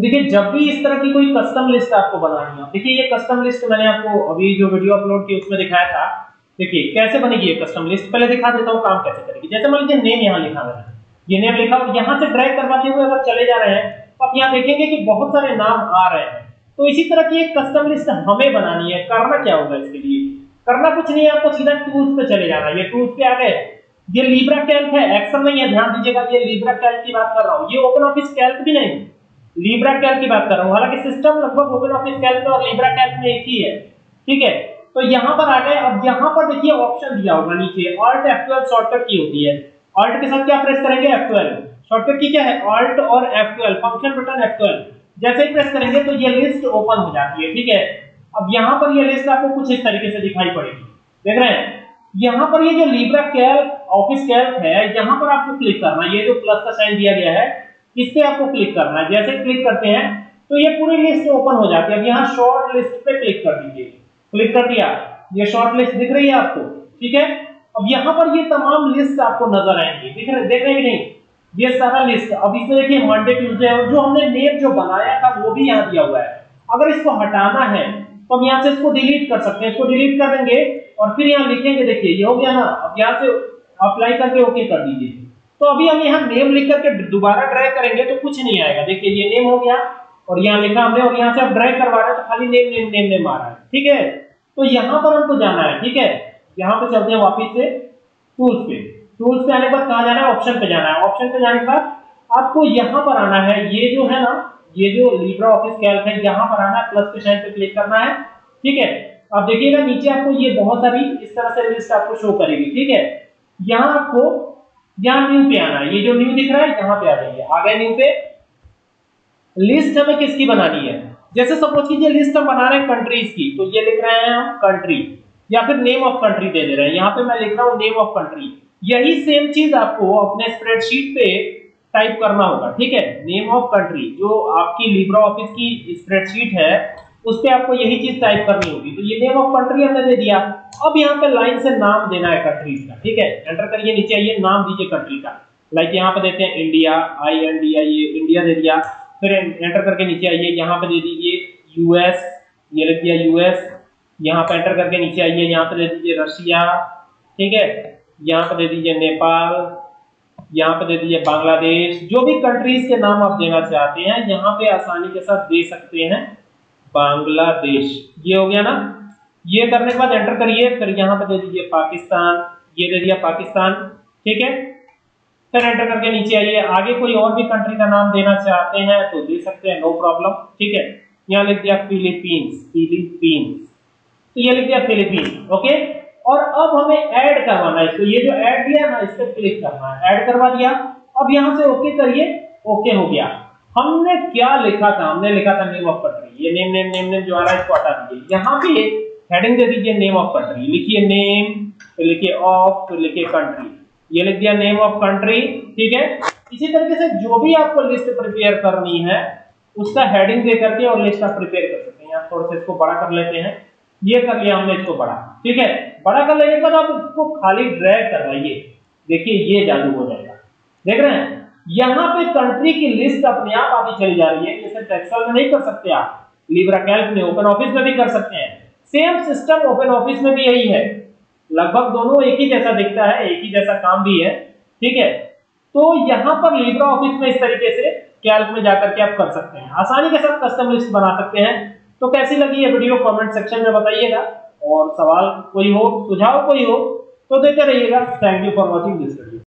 देखिए जब भी इस तरह की कोई कस्टम लिस्ट आपको बनानी हो, देखिए ये कस्टम लिस्ट मैंने आपको अभी जो वीडियो अपलोड की उसमें दिखाया था। देखिए कैसे बनेगी ये कस्टम लिस्ट, पहले दिखा देता हूँ काम कैसे करेगी। जैसे मान लीजिए नेम यहाँ लिखा हुआ है, ये नेम लिखा हुआ, यहाँ से ड्रैग करवाते हुए अगर चले जा रहे हैं तो आप यहाँ देखेंगे कि बहुत सारे नाम आ रहे हैं। तो इसी तरह की एक कस्टम लिस्ट हमें बनानी है। करना क्या होगा इसके लिए, करना कुछ नहीं है, आपको सीधा टूल्स पे चले जाना है। ये टूल्स पे आ गए, ये लिब्रा कैल्क है, एक्सेल नहीं है, ध्यान दीजिएगा ये लिब्रा कैल्क की बात कर रहा हूँ, ये ओपन ऑफिस कैल्क भी नहीं, लिब्रा कैल्क की बात कर रहा हूँ। हालांकि सिस्टम लगभग ओपन ऑफिस कैल्क और लिब्रा कैल्क में एक ही है, ठीक है। तो यहाँ पर आ गए, अब यहाँ पर देखिए ऑप्शन दिया होगा नीचे, ऑल्ट F12 शॉर्टकट की होती है। ऑल्ट के साथ क्या प्रेस करेंगे, F12। शॉर्टकट की क्या है, ऑल्ट और F12, फंक्शन बटन F12। जैसे ही प्रेस करेंगे तो ये लिस्ट ओपन हो जाती है, ठीक है। अब यहाँ पर ये लिस्ट आपको कुछ इस तरीके से दिखाई पड़ेगी, देख रहे हैं। यहाँ पर ये जो लिब्रा कैल्क ऑफिस कैल्क है, यहाँ पर आपको क्लिक करना है, ये जो प्लस का साइन दिया गया है इस पे आपको क्लिक करना है। जैसे क्लिक करते हैं तो ये पूरी लिस्ट ओपन हो जाती है। अब यहाँ शॉर्ट लिस्ट पे क्लिक कर दीजिए, क्लिक कर दिया, ये शॉर्ट लिस्ट दिख रही है आपको, ठीक है। अब यहाँ पर ये तमाम लिस्ट आपको नजर आएंगी, देख रहे हैं कि नहीं, ये सारा लिस्ट। अब इसमें देखिए मंडे ट्यूजडे है, जो हमने नेम जो बनाया था वो भी यहाँ दिया हुआ है। अगर इसको हटाना है तो हम यहाँ से इसको डिलीट कर सकते हैं, इसको डिलीट कर देंगे और फिर यहाँ लिखेंगे, देखिए ये हो गया ना। अब यहाँ से अप्लाई करके ओके कर दीजिए। तो अभी हम यहाँ नेम लिख करके दोबारा ड्रैग करेंगे तो कुछ नहीं आएगा, देखिए ये नेम हो गया और यहाँ लिखा हमने, और यहाँ से आप ड्रैग करवा रहे हैं तो खाली नेम नेम नेम नेम आ रहा है, ठीक है। तो यहाँ पर हमको जाना है, ठीक है। यहाँ पे चलते हैं वापस से टूल्स पे। टूल्स पे आने के बाद कहाँ जाना है, ऑप्शन पे जाना है। ऑप्शन पे जाने के बाद आपको यहाँ पर आना है, ये जो है ना, ये जो लिब्रा ऑफिस कैल्क है, यहाँ पर आना है, प्लस के साइन पे क्लिक करना है, ठीक है। आप देखिएगा नीचे आपको ये बहुत सारी इस तरह से लिस्ट आपको शो करेगी, ठीक है। यहाँ आपको न्यू पे आना है, ये जो न्यू दिख रहा है यहाँ पे आ जाइए। आ गए न्यू पे। लिस्ट हमें किसकी बनानी है, जैसे सपोज कीजिए लिस्ट हम बना रहे हैं कंट्रीज की, तो ये लिख रहे हैं हम कंट्री, या फिर नेम ऑफ कंट्री दे दे रहे हैं। यहाँ पे मैं लिख रहा हूँ नेम ऑफ कंट्री। यही सेम चीज आपको अपने स्प्रेडशीट पे टाइप करना होगा, ठीक है। नेम ऑफ कंट्री जो आपकी लिब्रा ऑफिस की स्प्रेडशीट है उस पर आपको यही चीज टाइप करनी होगी। तो ये नेम ऑफ कंट्री हमने दे दिया। अब यहाँ पे लाइन से नाम देना है कंट्री का, ठीक है। एंटर करिए, नीचे आइए, नाम दीजिए कंट्री का। लाइक यहाँ पे देते हैं इंडिया, INDIA, ये इंडिया दे दिया। फिर एंटर करके नीचे आइए, यहाँ पे दे दीजिए US, ये लिख दिया US। यहाँ पे एंटर करके नीचे आइए, यहाँ पे दे दीजिए रशिया, ठीक है। यहाँ पे दे दीजिए नेपाल, यहाँ पे दे दीजिए बांग्लादेश। जो भी कंट्रीज के नाम आप देना चाहते हैं यहाँ पे आसानी के साथ दे सकते हैं। बांग्लादेश ये हो गया ना। ये करने के बाद एंटर करिए, फिर यहाँ पे दे दीजिए पाकिस्तान, ये दे दिया पाकिस्तान, ठीक है। फिर एंटर करके नीचे आइए। आगे कोई और भी कंट्री का नाम देना चाहते हैं तो दे सकते हैं, नो प्रॉब्लम, ठीक है। यहाँ लिख दिया फिलीपींस, तो ये लिख दिया फिलीपींस, ओके। और अब हमें ऐड करवाना है इसको, ये जो ऐड दिया ना इस पर क्लिक करना है, ऐड करवा दिया। अब यहाँ से ओके करिए, ओके हो गया। हमने क्या लिखा था, हमने लिखा था नेम ऑफ कंट्री। ये नेम नेम नेम नेम जो आ रहा है इसको हटा दीजिए। यहाँ पे हेडिंग दे दीजिए नेम ऑफ कंट्री, लिखिए नेम, फिर लिखिए ऑफ, फिर लिखिए कंट्री, ये लिख दिया नेम ऑफ कंट्री, ठीक है। इसी तरीके से जो भी आपको लिस्ट प्रिपेयर करनी है उसका हेडिंग दे करके और लिस्ट आप प्रिपेयर कर सकते हैं। यहाँ थोड़ा सा इसको बड़ा कर लेते हैं, ये कर लिया हमने इसको बड़ा, ठीक है। बड़ा कर लेने के बाद आप इसको खाली ड्रैग करवाइए, देखिए ये जादू हो जाएगा, देख रहे हैं। यहाँ पे कंट्री की लिस्ट अपने आप आगे चली जा रही है। ये सिर्फ एक्सेल में नहीं कर सकते आप, लिब्रा कैल्क में, ओपन ऑफिस में भी कर सकते हैं। सेम सिस्टम ओपन ऑफिस में भी यही है, लगभग दोनों एक ही जैसा दिखता है, एक ही जैसा काम भी है, ठीक है। तो यहाँ पर लिब्रा ऑफिस में इस तरीके से कैल्क में जाकर के आप कर सकते हैं, आसानी के साथ कस्टम लिस्ट बना सकते हैं। तो कैसी लगी ये वीडियो कमेंट सेक्शन में बताइएगा, और सवाल कोई हो, सुझाव कोई हो तो देते रहिएगा। Thank you for watching this video.